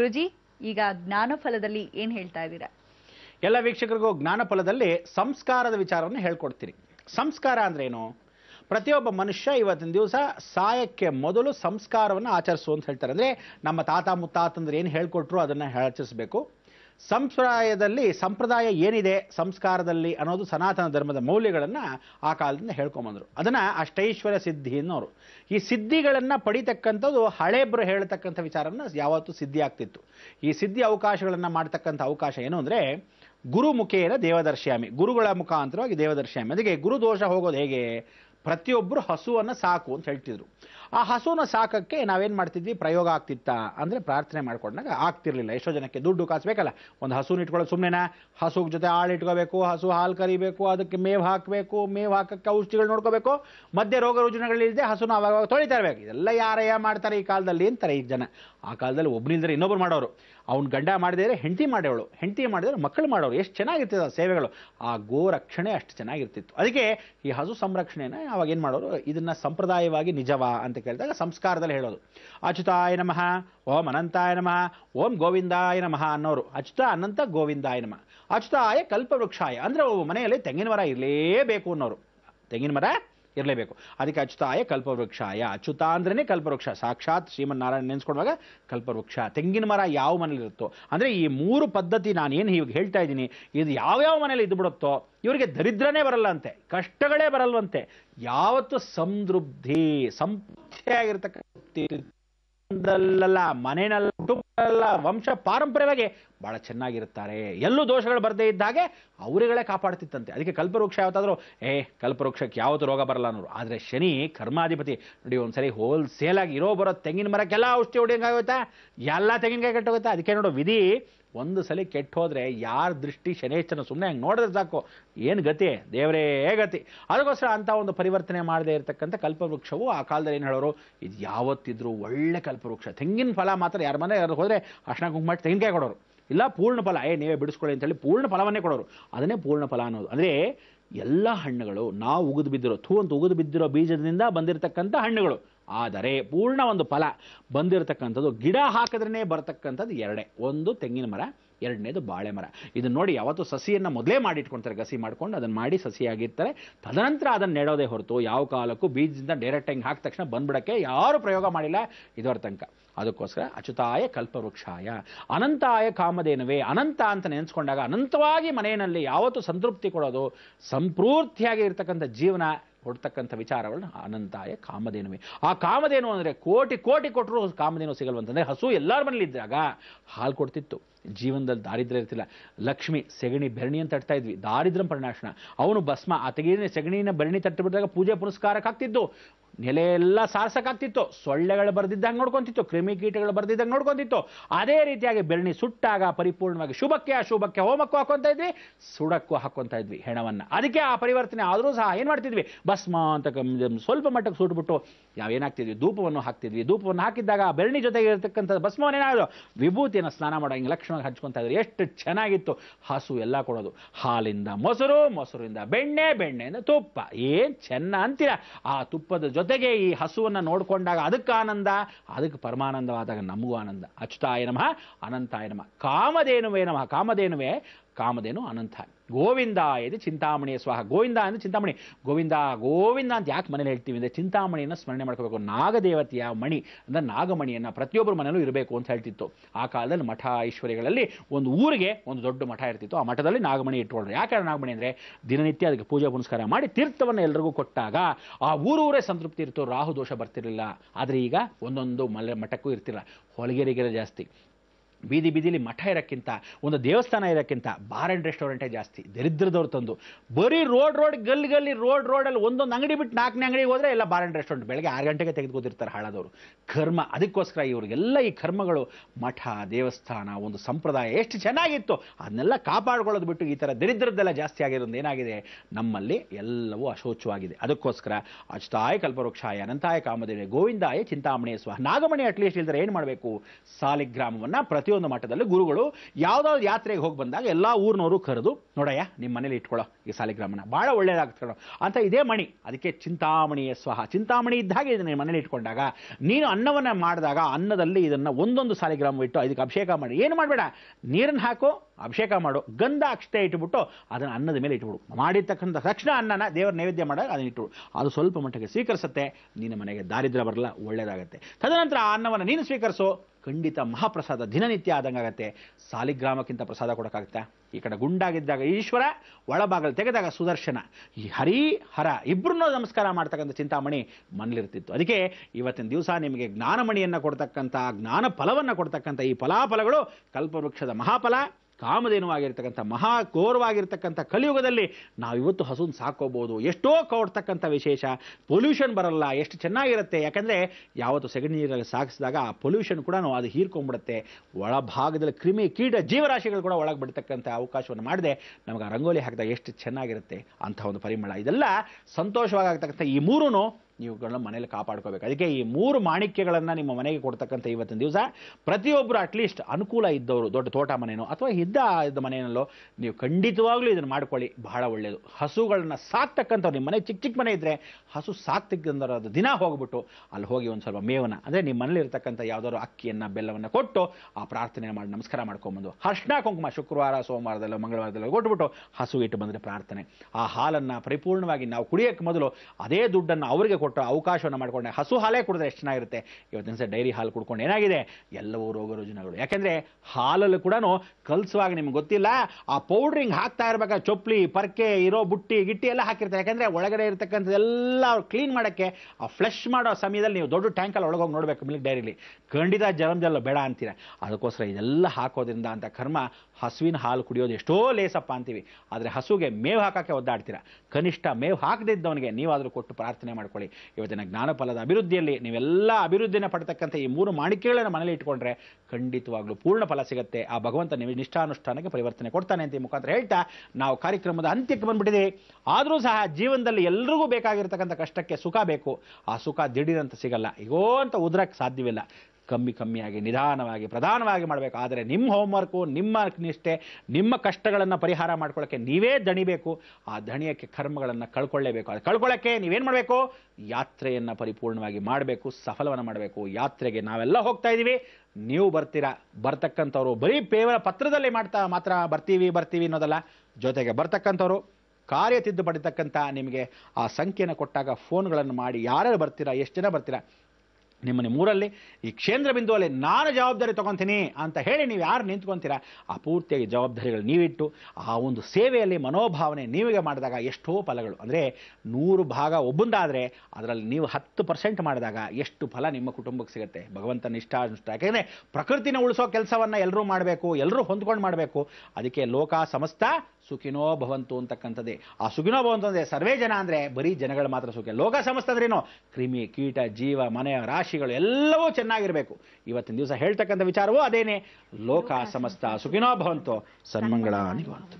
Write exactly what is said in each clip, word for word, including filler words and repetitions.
ಗುರುಜಿ ಈಗ ಜ್ಞಾನಫಲದಲ್ಲಿ ಏನು ಹೇಳ್ತಾ ಇದ್ದೀರಾ? ಎಲ್ಲ ವೀಕ್ಷಕರಿಗೂ ಜ್ಞಾನಫಲದಲ್ಲಿ ಸಂಸ್ಕಾರದ ವಿಚಾರವನ್ನು ಹೇಳಿಕೊಡ್ತೀನಿ. ಸಂಸ್ಕಾರ ಅಂದ್ರೆ ಏನು? ಪ್ರತಿಯೊಬ್ಬ ಮನುಷ್ಯ ಇವತ್ತಿನ ದಿವಸ ಸಾಯಕ್ಕೆ ಮೊದಲು ಸಂಸ್ಕಾರವನ್ನು ಆಚರಿಸು ಅಂತ ಹೇಳ್ತಾರೆ. ಅಂದರೆ ನಮ್ಮ ತಾತ ಮುತ್ತಾತಂದ್ರೆ ಏನು ಹೇಳಿಕೊಟ್ರು ಅದನ್ನು ಆಚರಿಸಬೇಕು. ಸಂಪ್ರದಾಯದಲ್ಲಿ ಸಂಪ್ರದಾಯ ಏನಿದೆ ಸಂಸ್ಕಾರದಲ್ಲಿ ಅನ್ನೋದು ಸನಾತನ ಧರ್ಮದ ಮೌಲ್ಯಗಳನ್ನು ಆ ಕಾಲದಿಂದ ಹೇಳ್ಕೊಂಬಂದರು. ಅದನ್ನು ಅಷ್ಟೈಶ್ವರ್ಯ ಸಿದ್ಧಿ ಅನ್ನೋರು. ಈ ಸಿದ್ಧಿಗಳನ್ನು ಪಡಿತಕ್ಕಂಥದ್ದು ಹಳೆಬ್ರು ಹೇಳ್ತಕ್ಕಂಥ ವಿಚಾರವನ್ನು ಯಾವತ್ತೂ ಸಿದ್ಧಿ ಆಗ್ತಿತ್ತು. ಈ ಸಿದ್ಧಿ ಅವಕಾಶಗಳನ್ನು ಮಾಡ್ತಕ್ಕಂಥ ಅವಕಾಶ ಏನು ಅಂದರೆ ಗುರುಮುಖೇನ ದೇವದರ್ಶ್ಯಾಮಿ, ಗುರುಗಳ ಮುಖಾಂತರವಾಗಿ ದೇವದರ್ಶ್ಯಾಮಿ. ಅದಕ್ಕೆ ಗುರುದೋಷ ಹೋಗೋದು ಹೇಗೆ? ಪ್ರತಿಯೊಬ್ಬರು ಹಸುವನ್ನು ಸಾಕು ಅಂತ ಹೇಳ್ತಿದ್ರು. ಆ ಹಸುವನ್ನು ಸಾಕಕ್ಕೆ ನಾವೇನು ಮಾಡ್ತಿದ್ವಿ? ಪ್ರಯೋಗ ಆಗ್ತಿತ್ತಾ ಅಂದರೆ ಪ್ರಾರ್ಥನೆ ಮಾಡಿಕೊಂಡಾಗ ಆಗ್ತಿರ್ಲಿಲ್ಲ. ಎಷ್ಟೋ ಜನಕ್ಕೆ ದುಡ್ಡು ಕಾಸು ಬೇಕಲ್ಲ, ಒಂದು ಹಸುನ ಇಟ್ಕೊಳ್ಳೋದು ಸುಮ್ಮನೆನಾ? ಹಸು ಜೊತೆ ಹಾಳು ಇಟ್ಕೋಬೇಕು, ಹಸು ಹಾಲು ಕರಿಬೇಕು, ಅದಕ್ಕೆ ಮೇವು ಹಾಕಬೇಕು, ಮೇವು ಹಾಕೋಕ್ಕೆ ಔಷಧಿಗಳು ನೋಡ್ಕೋಬೇಕು, ಮಧ್ಯೆ ರೋಗ ರುಜಿನಗಳಿಲ್ಲದೆ ಹಸುನ ಅವಾಗ ತೊಳಿತಾ ಇರಬೇಕು. ಇದೆಲ್ಲ ಯಾರಯ್ಯ ಮಾಡ್ತಾರೆ ಈ ಕಾಲದಲ್ಲಿ ಅಂತಾರೆ ಈಗ ಜನ. ಆ ಕಾಲದಲ್ಲಿ ಒಬ್ಬನಿಲ್ದರೆ ಇನ್ನೊಬ್ಬರು ಮಾಡೋರು. ಅವ್ನ ಗಂಡ ಮಾಡಿದರೆ ಹೆಂಡತಿ ಮಾಡೋಳು, ಹೆಂಡತಿ ಮಾಡಿದರೆ ಮಕ್ಕಳು ಮಾಡೋರು. ಎಷ್ಟು ಚೆನ್ನಾಗಿರ್ತಿತ್ತು ಆ ಸೇವೆಗಳು! ಆ ಗೋ ರಕ್ಷಣೆ ಅಷ್ಟು ಚೆನ್ನಾಗಿರ್ತಿತ್ತು. ಅದಕ್ಕೆ ಈ ಹಸು ಸಂರಕ್ಷಣೆಯನ್ನು ಅವಾಗ ಏನು ಮಾಡೋರು? ಇದನ್ನು ಸಂಪ್ರದಾಯವಾಗಿ ನಿಜವಾ ಅಂತ ಕೇಳಿದಾಗ ಸಂಸ್ಕಾರದಲ್ಲಿ ಹೇಳೋದು. ಅಚ್ಯುತಾಯ ನಮಃ, ಓಂ ಅನಂತಾಯ ನಮಃ, ಓಂ ಗೋವಿಂದಾಯ ನಮಃ ಅನ್ನೋರು. ಅಚ್ಯುತ, ಅನಂತ, ಗೋವಿಂದಾಯ ನಮಃ. ಅಚ್ಯುತಾಯ ಕಲ್ಪವೃಕ್ಷಾಯ ಅಂದರೆ ಒಬ್ಬ ಮನೆಯಲ್ಲಿ ತೆಂಗಿನ ಮರ ಇರಲೇಬೇಕು ಅನ್ನೋರು. ತೆಂಗಿನ ಮರ ಇರಲೇಬೇಕು, ಅದಕ್ಕೆ ಅಚ್ಯುತಾಯ ಕಲ್ಪವೃಕ್ಷಾಯ. ಅಚ್ಯುತ ಅಂದ್ರೇ ಕಲ್ಪವೃಕ್ಷ, ಸಾಕ್ಷಾತ್ ಶ್ರೀಮನ್ನಾರಾಯಣ ನೆನೆಸ್ಕೊಂಡಾಗ ಕಲ್ಪವೃಕ್ಷ. ತೆಂಗಿನ ಮರ ಯಾವ ಮನೇಲಿರುತ್ತೋ, ಅಂದರೆ ಈ ಮೂರು ಪದ್ಧತಿ ನಾನೇನು ಇವಾಗ ಹೇಳ್ತಾ ಇದ್ದೀನಿ, ಇದು ಯಾವ್ಯಾವ ಮನೇಲಿ ಇದ್ಬಿಡುತ್ತೋ ಇವರಿಗೆ ದರಿದ್ರನೇ ಬರಲ್ಲಂತೆ, ಕಷ್ಟಗಳೇ ಬರಲ್ವಂತೆ. ಯಾವತ್ತು ಸಮೃದ್ಧಿ ಸಂಪತ್ತಿಯಾಗಿರ್ತಕ್ಕಂಥಲ್ಲ, ಮನೆಯಲ್ಲ, ಕುಟುಂಬಲ್ಲ, ವಂಶ ಪಾರಂಪರ್ಯವಾಗಿ ಭಾಳ ಚೆನ್ನಾಗಿರ್ತಾರೆ. ಎಲ್ಲೂ ದೋಷಗಳು ಬರದೇ ಇದ್ದಾಗೆ ಅವರುಗಳೇ ಕಾಪಾಡ್ತಿತ್ತಂತೆ. ಅದಕ್ಕೆ ಕಲ್ಪವೃಕ್ಷ ಯಾವತ್ತಾದರೂ ಏ ಕಲ್ಪವೃಕ್ಷಕ್ಕೆ ಯಾವತ್ತೂ ರೋಗ ಬರಲ್ಲ ಅನ್ನೋರು. ಆದರೆ ಶನಿ ಕರ್ಮಾಧಿಪತಿ ನೋಡಿ, ಒಂದ್ಸರಿ ಹೋಲ್ಸೇಲಾಗಿ ಇರೋ ಬರೋ ತೆಂಗಿನ ಮರಕ್ಕೆಲ್ಲ ಔಷಧಿ ಹೊಡಿಯಂಗಾಗೋಯ್ತಾ, ಎಲ್ಲ ತೆಂಗಿನಕಾಯಿ ಕೆಟ್ಟೋಗುತ್ತಾ. ಅದಕ್ಕೆ ನೋಡೋ ವಿಧಿ ಒಂದು ಸಲ ಕೆಟ್ಟು ಹೋದರೆ ಯಾರ ದೃಷ್ಟಿ ಶನೇಶ್ವರನ, ಸುಮ್ಮನೆ ಹಂಗೆ ನೋಡಿದ್ರೆ ಸಾಕು, ಏನು ಗತಿ, ದೇವರೇ ಗತಿ. ಅದಕ್ಕೋಸ್ಕರ ಅಂಥ ಒಂದು ಪರಿವರ್ತನೆ ಮಾಡದೇ ಇರತಕ್ಕಂಥ ಕಲ್ಪವೃಕ್ಷವು ಆ ಕಾಲದಲ್ಲಿ ಏನು ಹೇಳೋರು, ಇದು ಯಾವತ್ತಿದ್ರೂ ಒಳ್ಳೆ ಕಲ್ಪವೃಕ್ಷ. ತೆಂಗಿನ ಫಲ ಮಾತ್ರ ಯಾರ ಮನೆ ಯಾರು ಹೋದರೆ ಅರ್ಶನ ಕುಂಕುಮ ಮಾಡಿ ತೆಂಗಿನಕಾಯಿ ಕೊಡೋರು, ಇಲ್ಲ ಪೂರ್ಣ ಫಲ, ಏ ನೀವೇ ಬಿಡಿಸ್ಕೊಳ್ಳಿ ಅಂತೇಳಿ ಪೂರ್ಣ ಫಲವನ್ನೇ ಕೊಡೋರು. ಅದನ್ನೇ ಪೂರ್ಣ ಫಲ ಅನ್ನೋದು. ಅಂದರೆ ಎಲ್ಲ ಹಣ್ಣುಗಳು ನಾವು ಉಗಿದು ಬಿದ್ದಿರೋ ಥೂ ಅಂತ ಉಗಿದು ಬಿದ್ದಿರೋ ಬೀಜದಿಂದ ಬಂದಿರತಕ್ಕಂಥ ಹಣ್ಣುಗಳು. ಆದರೆ ಪೂರ್ಣ ಒಂದು ಫಲ ಬಂದಿರತಕ್ಕಂಥದ್ದು ಗಿಡ ಹಾಕಿದ್ರೇ ಬರತಕ್ಕಂಥದ್ದು ಎರಡೇ, ಒಂದು ತೆಂಗಿನ ಮರ, ಎರಡನೇದು ಬಾಳೆ ಮರ. ಇದನ್ನು ನೋಡಿ ಯಾವತ್ತೂ ಸಸಿಯನ್ನು ಮೊದಲೇ ಮಾಡಿಟ್ಕೊಳ್ತಾರೆ, ಗಸಿ ಮಾಡ್ಕೊಂಡು ಅದನ್ನು ಮಾಡಿ ಸಸಿಯಾಗಿರ್ತಾರೆ. ತದನಂತರ ಅದನ್ನು ನೆಡೋದೇ ಹೊರತು ಯಾವ ಕಾಲಕ್ಕೂ ಬೀಜದಿಂದ ಡೈರೆಕ್ಟ್ ಆಗಿ ಹಾಕಿದ ತಕ್ಷಣ ಬಂದ್ಬಿಡೋಕ್ಕೆ ಯಾರೂ ಪ್ರಯೋಗ ಮಾಡಿಲ್ಲ ಇದರ ತನಕ. ಅದಕ್ಕೋಸ್ಕರ ಅಚ್ಯುತಾಯ ಕಲ್ಪವೃಕ್ಷಾಯ, ಅನಂತಾಯ ಕಾಮಧೇನುವೇ. ಅನಂತ ಅಂತ ನೆನೆಸ್ಕೊಂಡಾಗ ಅನಂತವಾಗಿ ಮನೆಯಲ್ಲಿ ಯಾವತ್ತೂ ಸಂತೃಪ್ತಿ ಕೊಡೋದು, ಸಂಪೂರ್ತಿಯಾಗಿ ಇರತಕ್ಕಂಥ ಜೀವನ ಕೊಡ್ತಕ್ಕಂಥ ವಿಚಾರಗಳನ್ನ ಅನಂತಾಯ ಕಾಮಧೇನುವೆ. ಆ ಕಾಮಧೇನು ಅಂದರೆ ಕೋಟಿ ಕೋಟಿ ಕೊಟ್ಟರು ಕಾಮಧೇನು ಸಿಗಲ್ವಂತಂದರೆ ಹಸು ಎಲ್ಲರ ಮನೇಲಿದ್ದಾಗ ಹಾಲು ಕೊಡ್ತಿತ್ತು, ಜೀವನದಲ್ಲಿ ದಾರಿದ್ರ್ಯ ಇರ್ತಿಲ್ಲ. ಲಕ್ಷ್ಮಿ ಸೆಗಣಿ ಬೆರಣಿ ಅಂತ ತಟ್ತಾ ಇದ್ವಿ, ದಾರಿದ್ರ್ಯ ಪರಿಣಾಶನ. ಅವನು ಭಸ್ಮ ಆ ತೆಗೀನ ಸೆಗಣಿನ ಬೆರಣಿ ತಟ್ಟಿಬಿಟ್ಟಾಗ ಪೂಜೆ ಪುನಸ್ಕಾರಕ್ಕಾಗ್ತಿತ್ತು, ನೆಲೆಯೆಲ್ಲ ಸಾರ್ಸಕ್ಕಾಗ್ತಿತ್ತು, ಸೊಳ್ಳೆಗಳು ಬರೆದಿದ್ದಾಗ ನೋಡ್ಕೊತಿತ್ತು, ಕ್ರಿಮಿಕೀಟಗಳು ಬರೆದಿದ್ದಾಗ ನೋಡ್ಕೊತಿತ್ತು. ಅದೇ ರೀತಿಯಾಗಿ ಬೆರಣಿ ಸುಟ್ಟಾಗ ಪರಿಪೂರ್ಣವಾಗಿ ಶುಭಕ್ಕೆ ಅಶುಭಕ್ಕೆ ಹೋಮಕ್ಕೂ ಹಾಕೊತಾ ಇದ್ವಿ, ಸುಡಕ್ಕೂ ಹಾಕೊತಾ ಇದ್ವಿ ಹೆಣವನ್ನು. ಅದಕ್ಕೆ ಆ ಪರಿವರ್ತನೆ ಆದರೂ ಸಹ ಏನು ಮಾಡ್ತಿದ್ವಿ? ಭಸ್ಮ ಅಂತ ಸ್ವಲ್ಪ ಮಟ್ಟಕ್ಕೆ ಸುಟ್ಬಿಟ್ಟು ನಾವೇನಾಗ್ತಿದ್ವಿ? ಧೂಪವನ್ನು ಹಾಕ್ತಿದ್ವಿ. ಧೂಪವನ್ನು ಹಾಕಿದ್ದಾಗ ಆ ಬೆರಣಿ ಜೊತೆಗೆ ಇರತಕ್ಕಂಥ ಭಸ್ಮವನ್ನೇನಾದ್ರು ವಿಭೂತಿಯನ್ನು ಸ್ನಾನ ಮಾಡೋ ಹಿಂಗೆ ಲಕ್ಷಣವಾಗಿ ಹಂಚ್ಕೊತಾ ಇದ್ರು. ಎಷ್ಟು ಚೆನ್ನಾಗಿತ್ತು! ಹಸು ಎಲ್ಲ ಕೊಡೋದು, ಹಾಲಿಂದ ಮೊಸರು, ಮೊಸರಿಂದ ಬೆಣ್ಣೆ, ಬೆಣ್ಣೆಯಿಂದ ತುಪ್ಪ. ಏನು ಚೆನ್ನ ಅಂತೀರ! ಆ ತುಪ್ಪದ ಜೊತೆ ಜೊತೆಗೆ ಈ ಹಸುವನ್ನು ನೋಡಿಕೊಂಡಾಗ ಅದಕ್ಕೆ ಆನಂದ, ಅದಕ್ಕೆ ಪರಮಾನಂದವಾದಾಗ ನಮಗೂ ಆನಂದ. ಅಚ್ಯುತಾಯ ನಮಃ, ಅನಂತಾಯ ನಮಃ, ಕಾಮಧೇನುವೇ ನಮಃ. ಕಾಮಧೇನುವೇ ಕಾಮಧೇನು ಅನಂತ. ಗೋವಿಂದ ಇದು ಚಿಂತಾಮಣಿಯ ಸ್ವಾಹ. ಗೋವಿಂದ ಅಂದರೆ ಚಿಂತಾಮಣಿ. ಗೋವಿಂದ ಗೋವಿಂದ ಅಂತ ಯಾಕೆ ಮನೇಲಿ ಹೇಳ್ತೀವಿ ಅಂದರೆ ಚಿಂತಾಮಣಿಯನ್ನು ಸ್ಮರಣೆ ಮಾಡ್ಕೋಬೇಕು. ನಾಗದೇವತೆಯ ಮಣಿ ಅಂದರೆ ನಾಗಮಣಿಯನ್ನು ಪ್ರತಿಯೊಬ್ಬರ ಮನೆಯಲ್ಲೂ ಇರಬೇಕು ಅಂತ ಹೇಳ್ತಿತ್ತು ಆ ಕಾಲದಲ್ಲಿ. ಮಠ ಐಶ್ವರ್ಯಗಳಲ್ಲಿ ಒಂದು ಊರಿಗೆ ಒಂದು ದೊಡ್ಡ ಮಠ ಇರ್ತಿತ್ತು, ಆ ಮಠದಲ್ಲಿ ನಾಗಮಣಿ ಇಟ್ಕೊಂಡ್ರು. ಯಾಕೆ ನಾಗಮಣಿ ಅಂದರೆ ದಿನನಿತ್ಯ ಅದಕ್ಕೆ ಪೂಜೆ ಪುನಸ್ಕಾರ ಮಾಡಿ ತೀರ್ಥವನ್ನು ಎಲ್ಲರಿಗೂ ಕೊಟ್ಟಾಗ ಆ ಊರೂರೇ ಸಂತೃಪ್ತಿ ಇರ್ತು, ರಾಹು ದೋಷ ಬರ್ತಿರಲಿಲ್ಲ. ಆದರೆ ಈಗ ಒಂದೊಂದು ಮಲೆ ಮಠಕ್ಕೂ ಇರ್ತಿಲ್ಲ, ಹೊಲಗೆರೆಗೆರೆ ಜಾಸ್ತಿ. ಬೀದಿ ಬೀದಿಲಿ ಮಠ ಇರೋಕ್ಕಿಂತ, ಒಂದು ದೇವಸ್ಥಾನ ಇರೋಕ್ಕಿಂತ ಬಾರ್ ಆ್ಯಂಡ್ ರೆಸ್ಟೋರೆಂಟೇ ಜಾಸ್ತಿ ದರಿದ್ರದವ್ರು ತಂದು. ಬರೀ ರೋಡ್ ರೋಡ್ ಗಲ್ಲಿ ಗಲ್ಲಿ ರೋಡ್ ರೋಡಲ್ಲಿ ಒಂದೊಂದು ಅಂಗಡಿ ಬಿಟ್ಟು ನಾಲ್ಕನೇ ಅಂಗಡಿಗೆ ಹೋದರೆ ಎಲ್ಲ ಬಾರ್ ಆ್ಯಂಡ್ ರೆಸ್ಟೋರೆಂಟ್. ಬೆಳಗ್ಗೆ ಆರು ಗಂಟೆಗೆ ತೆಗೆದುಕೊತಿರ್ತಾರೆ ಹಾಳಾದವರು. ಕರ್ಮ. ಅದಕ್ಕೋಸ್ಕರ ಇವರಿಗೆಲ್ಲ ಈ ಕರ್ಮಗಳು, ಮಠ, ದೇವಸ್ಥಾನ, ಒಂದು ಸಂಪ್ರದಾಯ ಎಷ್ಟು ಚೆನ್ನಾಗಿತ್ತು ಅದನ್ನೆಲ್ಲ ಕಾಪಾಡ್ಕೊಳ್ಳೋದು ಬಿಟ್ಟು ಈ ಥರ ದರಿದ್ರದ್ದೆಲ್ಲ ಜಾಸ್ತಿ ಆಗಿರೋದು ಏನಾಗಿದೆ ನಮ್ಮಲ್ಲಿ, ಎಲ್ಲವೂ ಅಶೋಚವಾಗಿದೆ. ಅದಕ್ಕೋಸ್ಕರ ಅಚ್ಯುತಾಯ ಕಲ್ಪವೃಕ್ಷಾಯ, ಅನಂತಾಯ ಕಾಮಧೇನುವೇ, ಗೋವಿಂದಾಯ ಚಿಂತಾಮಣಿಯ ಸ್ವಾಹ. ನಾಗಮಣಿ ಅಟ್ಲೀಸ್ಟ್ ಇಲ್ದರೆ ಏನು ಮಾಡಬೇಕು? ಸಾಲಿಗ್ರಾಮವನ್ನು ಪ್ರತಿ ಪ್ರತಿಯೊಂದು ಮಠದಲ್ಲೂ ಗುರುಗಳು ಯಾವುದಾದ್ರು ಯಾತ್ರೆಗೆ ಹೋಗಿ ಬಂದಾಗ ಎಲ್ಲ ಊರಿನವರು ಕರೆದು ನೋಡಯ್ಯ ನಿಮ್ಮ ಮನೇಲಿ ಇಟ್ಕೊಳ್ಳೋ ಈ ಸಾಲಿಗ್ರಾಮನ, ಭಾಳ ಒಳ್ಳೆಯದಾಗ್ತದೆ ಅಂತ. ಇದೇ ಮಣಿ, ಅದಕ್ಕೆ ಚಿಂತಾಮಣಿಯ ಸ್ವಾಹ. ಚಿಂತಾಮಣಿ ಇದ್ದಾಗೆ ಇದನ್ನ ಮನೇಲಿ ಇಟ್ಕೊಂಡಾಗ ನೀನು ಅನ್ನವನ್ನು ಮಾಡಿದಾಗ ಅನ್ನದಲ್ಲಿ ಇದನ್ನು ಒಂದೊಂದು ಸಾಲಿಗ್ರಾಮ ಇಟ್ಟು ಇದಕ್ಕೆ ಅಭಿಷೇಕ ಮಾಡಿ. ಏನು ಮಾಡಬೇಡ, ನೀರನ್ನು ಹಾಕು, ಅಭಿಷೇಕ ಮಾಡು, ಗಂಧ ಅಕ್ಷತೆ ಇಟ್ಬಿಟ್ಟು ಅದನ್ನು ಅನ್ನದ ಮೇಲೆ ಇಟ್ಬಿಡು. ಮಾಡಿರ್ತಕ್ಕಂಥ ತಕ್ಷಣ ಅನ್ನನ ದೇವರ ನೈವೇದ್ಯ ಮಾಡಿದಾಗ ಅದನ್ನು ಇಟ್ಬಿಡು. ಅದು ಸ್ವಲ್ಪ ಮಟ್ಟಿಗೆ ಸ್ವೀಕರಿಸುತ್ತೆ, ನಿನ್ನ ಮನೆಗೆ ದಾರಿದ್ರ್ಯ ಬರಲ್ಲ, ಒಳ್ಳೆಯದಾಗುತ್ತೆ. ತದನಂತರ ಆ ಅನ್ನವನ್ನು ನೀನು ಸ್ವೀಕರಿಸು, ಖಂಡಿತ ಮಹಾಪ್ರಸಾದ ದಿನನಿತ್ಯ ಆದಂಗೆ ಆಗುತ್ತೆ. ಸಾಲಿಗ್ರಾಮಕ್ಕಿಂತ ಪ್ರಸಾದ ಕೊಡೋಕ್ಕಾಗುತ್ತೆ? ಈ ಕಡೆ ಗುಂಡಾಗಿದ್ದಾಗ ಈಶ್ವರ, ಒಳಬಾಗಲು ತೆಗೆದಾಗ ಸುದರ್ಶನ, ಈ ಹರಿ ಹರ ಇಬ್ಬರನ್ನೂ ನಮಸ್ಕಾರ ಮಾಡ್ತಕ್ಕಂಥ ಚಿಂತಾಮಣಿ ಮನೇಲಿರ್ತಿತ್ತು. ಅದಕ್ಕೆ ಇವತ್ತಿನ ದಿವಸ ನಿಮಗೆ ಜ್ಞಾನಮಣಿಯನ್ನು ಕೊಡ್ತಕ್ಕಂಥ, ಜ್ಞಾನ ಫಲವನ್ನು ಕೊಡ್ತಕ್ಕಂಥ ಈ ಫಲಾಫಲಗಳು ಕಲ್ಪವೃಕ್ಷದ ಮಹಾಫಲ, ಕಾಮಧೇನುವಾಗಿರ್ತಕ್ಕಂಥ ಮಹಾ ಘೋರವಾಗಿರ್ತಕ್ಕಂಥ ಕಲಿಯುಗದಲ್ಲಿ ನಾವಿವತ್ತು ಹಸುನ ಸಾಕೋಬೋದು. ಎಷ್ಟೋ ಕೊಡ್ತಕ್ಕಂಥ ವಿಶೇಷ, ಪೊಲ್ಯೂಷನ್ ಬರಲ್ಲ, ಎಷ್ಟು ಚೆನ್ನಾಗಿರುತ್ತೆ. ಯಾಕಂದರೆ ಯಾವತ್ತು ಸೆಗಣಿ ನೀರಲ್ಲಿ ಸಾಗಿಸಿದಾಗ ಆ ಪೊಲ್ಯೂಷನ್ ಕೂಡ ಅದು ಹೀರ್ಕೊಂಡ್ಬಿಡುತ್ತೆ. ಒಳಭಾಗದಲ್ಲಿ ಕ್ರಿಮಿ ಕೀಟ ಜೀವರಾಶಿಗಳು ಕೂಡ ಒಳಗೆ ಬಿಡ್ತಕ್ಕಂಥ ಅವಕಾಶವನ್ನು ಮಾಡದೆ ನಮಗೆ ಆ ರಂಗೋಲಿ ಹಾಕಿದಾಗ ಎಷ್ಟು ಚೆನ್ನಾಗಿರುತ್ತೆ ಅಂಥ ಒಂದು ಪರಿಮಳ. ಇದೆಲ್ಲ ಸಂತೋಷವಾಗತಕ್ಕಂಥ ಈ ಮೂರೂ ಇವುಗಳನ್ನ ಮನೇಲಿ ಕಾಪಾಡ್ಕೋಬೇಕು. ಅದಕ್ಕೆ ಈ ಮೂರು ಮಾಣಿಕ್ಯಗಳನ್ನು ನಿಮ್ಮ ಮನೆಗೆ ಕೊಡ್ತಕ್ಕಂಥ ಇವತ್ತಿನ ದಿವಸ ಪ್ರತಿಯೊಬ್ಬರು ಅಟ್ಲೀಸ್ಟ್ ಅನುಕೂಲ ಇದ್ದವರು, ದೊಡ್ಡ ತೋಟ ಮನೇನೋ ಅಥವಾ ಇದ್ದ ಇದ್ದ ಮನೆಯಲ್ಲೋ ನೀವು ಖಂಡಿತವಾಗ್ಲೂ ಇದನ್ನು ಮಾಡ್ಕೊಳ್ಳಿ, ಬಹಳ ಒಳ್ಳೆಯದು. ಹಸುಗಳನ್ನ ಸಾಕ್ತಕ್ಕಂಥವ್ರು, ನಿಮ್ಮ ಮನೆ ಚಿಕ್ಕ ಚಿಕ್ಕ ಮನೆ ಇದ್ದರೆ ಹಸು ಸಾಕ್ತಿಕ್ಕಂದ್ರೆ ಅದು ದಿನ ಹೋಗ್ಬಿಟ್ಟು ಅಲ್ಲಿ ಹೋಗಿ ಒಂದು ಸ್ವಲ್ಪ ಮೇವನ್ನು, ಅಂದರೆ ನಿಮ್ಮ ಮನೇಲಿ ಇರ್ತಕ್ಕಂಥ ಯಾವುದಾದ್ರು ಅಕ್ಕಿಯನ್ನು ಬೆಲ್ಲವನ್ನು ಕೊಟ್ಟು ಆ ಪ್ರಾರ್ಥನೆ ಮಾಡಿ ನಮಸ್ಕಾರ ಮಾಡ್ಕೊಂಬಂದು, ಅರ್ಶಿನ ಕುಂಕುಮ ಶುಕ್ರವಾರ ಸೋಮವಾರದಲ್ಲೋ ಮಂಗಳವಾರದಲ್ಲೋ ಕೊಟ್ಬಿಟ್ಟು ಹಸು ಇಟ್ಟು ಬಂದರೆ ಪ್ರಾರ್ಥನೆ. ಆ ಹಾಲನ್ನು ಪರಿಪೂರ್ಣವಾಗಿ ನಾವು ಕುಡಿಯೋಕ್ಕೆ ಮೊದಲು ಅದೇ ದುಡ್ಡನ್ನು ಅವರಿಗೆ ಅವಕಾಶವನ್ನು ಮಾಡಿಕೊಂಡೆ. ಹಸು ಹಾಲೇ ಕುಡಿದ್ರೆ ಎಷ್ಟು ಚೆನ್ನಾಗಿರುತ್ತೆ. ಇವತ್ತಿನ ಸಹ ಡೈರಿ ಹಾಲು ಕುಡ್ಕೊಂಡು ಏನಾಗಿದೆ ಎಲ್ಲವೂ ರೋಗ ರುಜಿನಗಳು. ಯಾಕೆಂದರೆ ಹಾಲಲ್ಲೂ ಕೂಡ ಕಲಸುವಾಗ ನಿಮ್ಗೆ ಗೊತ್ತಿಲ್ಲ, ಆ ಪೌಡ್ರಿಂಗ್ ಹಾಕ್ತಾ ಇರಬೇಕಾದ್ರೆ ಚೊಪ್ಲಿ ಪರ್ಕೆ ಇರೋ ಬುಟ್ಟಿ ಗಿಟ್ಟಿ ಎಲ್ಲ ಹಾಕಿರ್ತಾರೆ. ಯಾಕೆಂದರೆ ಒಳಗಡೆ ಇರತಕ್ಕಂಥದ್ದೆಲ್ಲ ಅವ್ರು ಕ್ಲೀನ್ ಮಾಡೋಕ್ಕೆ, ಆ ಫ್ಲಶ್ ಮಾಡೋ ಸಮಯದಲ್ಲಿ ನೀವು ದೊಡ್ಡ ಟ್ಯಾಂಕಲ್ಲಿ ಒಳಗೋಗಿ ನೋಡಬೇಕು ಮಿಲ್ಕ್ ಡೈರಿಲಿ, ಖಂಡಿತ ಜಲಮದೆಲ್ಲ ಬೇಡ ಅಂತೀರ. ಅದಕ್ಕೋಸ್ಕರ ಇದೆಲ್ಲ ಹಾಕೋದ್ರಿಂದ ಅಂತ ಕರ್ಮ. ಹಸುವಿನ ಹಾಲು ಕುಡಿಯೋದು ಎಷ್ಟೋ ಲೇಸಪ್ಪ ಅಂತೀವಿ, ಆದರೆ ಹಸುಗೆ ಮೇವು ಹಾಕೋಕ್ಕೆ ಒದ್ದಾಡ್ತೀರ. ಕನಿಷ್ಠ ಮೇವು ಹಾಕದಿದ್ದವನಿಗೆ ನೀವಾದರೂ ಕೊಟ್ಟು ಪ್ರಾರ್ಥನೆ ಮಾಡ್ಕೊಳ್ಳಿ. ಇವತ್ತಿನ ಜ್ಞಾನಫಲದ ಅಭಿವೃದ್ಧಿಯಲ್ಲಿ ನೀವೆಲ್ಲ ಅಭಿವೃದ್ಧಿನ ಪಡ್ತಕ್ಕಂಥ ಈ ಮೂರು ಮಾಣಿಕೆಗಳನ್ನು ಮನೇಲಿ ಇಟ್ಕೊಂಡ್ರೆ ಖಂಡಿತವಾಗ್ಲೂ ಪೂರ್ಣ ಫಲ ಸಿಗುತ್ತೆ. ಆ ಭಗವಂತ ನೀವು ನಿಷ್ಠಾನುಷ್ಠಾನಕ್ಕೆ ಪರಿವರ್ತನೆ ಕೊಡ್ತಾನೆ ಅಂತ ಈ ಮುಖಾಂತರ ಹೇಳ್ತಾ ನಾವು ಕಾರ್ಯಕ್ರಮದ ಅಂತ್ಯಕ್ಕೆ ಬಂದ್ಬಿಟ್ಟಿದೆ. ಆದರೂ ಸಹ ಜೀವನದಲ್ಲಿ ಎಲ್ರಿಗೂ ಬೇಕಾಗಿರ್ತಕ್ಕಂಥ ಕಷ್ಟಕ್ಕೆ ಸುಖ ಬೇಕು. ಆ ಸುಖ ದಿಢೀರಂತ ಸಿಗಲ್ಲ, ಈಗೋ ಅಂತ ಉದ್ರಕ್ಕೆ ಸಾಧ್ಯವಿಲ್ಲ. ಕಮ್ಮಿ ಕಮ್ಮಿಯಾಗಿ ನಿಧಾನವಾಗಿ ಪ್ರಧಾನವಾಗಿ ಮಾಡಬೇಕು. ಆದರೆ ನಿಮ್ಮ ಹೋಮ್ವರ್ಕು, ನಿಮ್ಮ ನಿಷ್ಠೆ, ನಿಮ್ಮ ಕಷ್ಟಗಳನ್ನು ಪರಿಹಾರ ಮಾಡ್ಕೊಳ್ಳೋಕ್ಕೆ ನೀವೇ ದಣಿಬೇಕು. ಆ ದಣಿಯಕ್ಕೆ ಕರ್ಮಗಳನ್ನು ಕಳ್ಕೊಳ್ಳೇಬೇಕು. ಅದು ಕಳ್ಕೊಳ್ಳೋಕ್ಕೆ ನೀವೇನು ಮಾಡಬೇಕು? ಯಾತ್ರೆಯನ್ನು ಪರಿಪೂರ್ಣವಾಗಿ ಮಾಡಬೇಕು, ಸಫಲವನ್ನು ಮಾಡಬೇಕು. ಯಾತ್ರೆಗೆ ನಾವೆಲ್ಲ ಹೋಗ್ತಾ ಇದ್ದೀವಿ, ನೀವು ಬರ್ತೀರಾ. ಬರ್ತಕ್ಕಂಥವ್ರು ಬರೀ ಕೇವಲ ಪತ್ರದಲ್ಲಿ ಮಾಡ್ತಾ ಮಾತ್ರ ಬರ್ತೀವಿ ಬರ್ತೀವಿ ಅನ್ನೋದಲ್ಲ, ಜೊತೆಗೆ ಬರ್ತಕ್ಕಂಥವ್ರು ಕಾರ್ಯ ತಿದ್ದು ಪಡಿತಕ್ಕಂಥ ನಿಮಗೆ ಆ ಸಂಖ್ಯೆಯನ್ನು ಕೊಟ್ಟಾಗ ಫೋನ್ಗಳನ್ನು ಮಾಡಿ ಯಾರ್ಯಾರು ಬರ್ತೀರಾ, ಎಷ್ಟು ಜನ ಬರ್ತೀರಾ, ನಿಮ್ಮನೆ ಮೂರಲ್ಲಿ ಈ ಕ್ಷೇತ್ರ ಬಿಂದುವಲ್ಲಿ ನಾನು ಜವಾಬ್ದಾರಿ ತೊಗೊತೀನಿ ಅಂತ ಹೇಳಿ ನೀವು ಯಾರು ನಿಂತ್ಕೊತೀರಾ, ಆ ಪೂರ್ತಿಯಾಗಿ ಜವಾಬ್ದಾರಿಗಳು ನೀವಿಟ್ಟು ಆ ಒಂದು ಸೇವೆಯಲ್ಲಿ ಮನೋಭಾವನೆ ನೀವೇ ಮಾಡಿದಾಗ ಎಷ್ಟೋ ಫಲಗಳು. ಅಂದರೆ ನೂರು ಭಾಗ ಒಬ್ಬಂದಾದರೆ ಅದರಲ್ಲಿ ನೀವು ಹತ್ತು ಪರ್ಸೆಂಟ್ ಮಾಡಿದಾಗ ಎಷ್ಟು ಫಲ ನಿಮ್ಮ ಕುಟುಂಬಕ್ಕೆ ಸಿಗುತ್ತೆ. ಭಗವಂತನ ನಿಷ್ಠಾನುಷ್ಠ. ಯಾಕೆಂದರೆ ಪ್ರಕೃತಿನ ಉಳಿಸೋ ಕೆಲಸವನ್ನು ಎಲ್ಲರೂ ಮಾಡಬೇಕು, ಎಲ್ಲರೂ ಹೊಂದ್ಕೊಂಡು ಮಾಡಬೇಕು. ಅದಕ್ಕೆ ಲೋಕ ಸಮಸ್ತ ಸುಖಿನೋ ಭವಂತು ಅಂತಕ್ಕಂಥದ್ದೇ. ಆ ಸುಖಿನೋ ಭವಂತು ಅಂದರೆ ಸರ್ವೇ ಜನ ಅಂದರೆ ಬರೀ ಜನಗಳು ಮಾತ್ರ ಸುಖ. ಲೋಕ ಸಮಸ್ತ ಅಂದ್ರೇನು? ಕ್ರಿಮಿ ಕೀಟ ಜೀವ ಮನೆಯ ರಾಶಿ ಎಲ್ಲವೂ ಚೆನ್ನಾಗಿರಬೇಕು. ಇವತ್ತಿನ ದಿವಸ ಹೇಳ್ತಕ್ಕಂಥ ವಿಚಾರವೂ ಅದೇನೆ, ಲೋಕ ಸಮಸ್ತ ಸುಖಿನೋ ಭವಂತು ಸನ್ಮಂಗಳಾನಿ ಭವಂತು.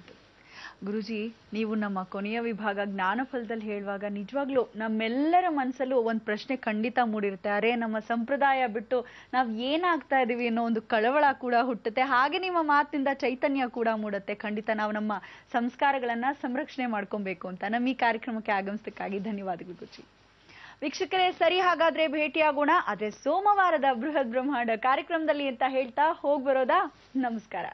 ಗುರುಜಿ, ನೀವು ನಮ್ಮ ಕೊನೆಯ ವಿಭಾಗ ಜ್ಞಾನಫಲದಲ್ಲಿ ಹೇಳುವಾಗ ನಿಜವಾಗ್ಲೂ ನಮ್ಮೆಲ್ಲರ ಮನಸ್ಸಲ್ಲೂ ಒಂದು ಪ್ರಶ್ನೆ ಖಂಡಿತ ಮೂಡಿರುತ್ತೆ. ಅರೆ, ನಮ್ಮ ಸಂಪ್ರದಾಯ ಬಿಟ್ಟು ನಾವು ಏನಾಗ್ತಾ ಇದ್ದೀವಿ ಅನ್ನೋ ಒಂದು ಕಳವಳ ಕೂಡ ಹುಟ್ಟುತ್ತೆ. ಹಾಗೆ ನಿಮ್ಮ ಮಾತಿನಿಂದ ಚೈತನ್ಯ ಕೂಡ ಮೂಡುತ್ತೆ. ಖಂಡಿತ ನಾವು ನಮ್ಮ ಸಂಸ್ಕಾರಗಳನ್ನು ಸಂರಕ್ಷಣೆ ಮಾಡ್ಕೊಬೇಕು ಅಂತ ನಮ್ಮ ಈ ಕಾರ್ಯಕ್ರಮಕ್ಕೆ ಆಗಮಿಸೋದಕ್ಕಾಗಿ ಧನ್ಯವಾದಗಳು ಗುರುಜಿ. ವೀಕ್ಷಕರೇ, ಸರಿ ಹಾಗಾದ್ರೆ ಭೇಟಿಯಾಗೋಣ, ಆದ್ರೆ ಸೋಮವಾರದ ಬೃಹತ್ ಬ್ರಹ್ಮಾಂಡ ಕಾರ್ಯಕ್ರಮದಲ್ಲಿ ಅಂತ ಹೇಳ್ತಾ ಹೋಗ್ಬರೋದಾ? ನಮಸ್ಕಾರ.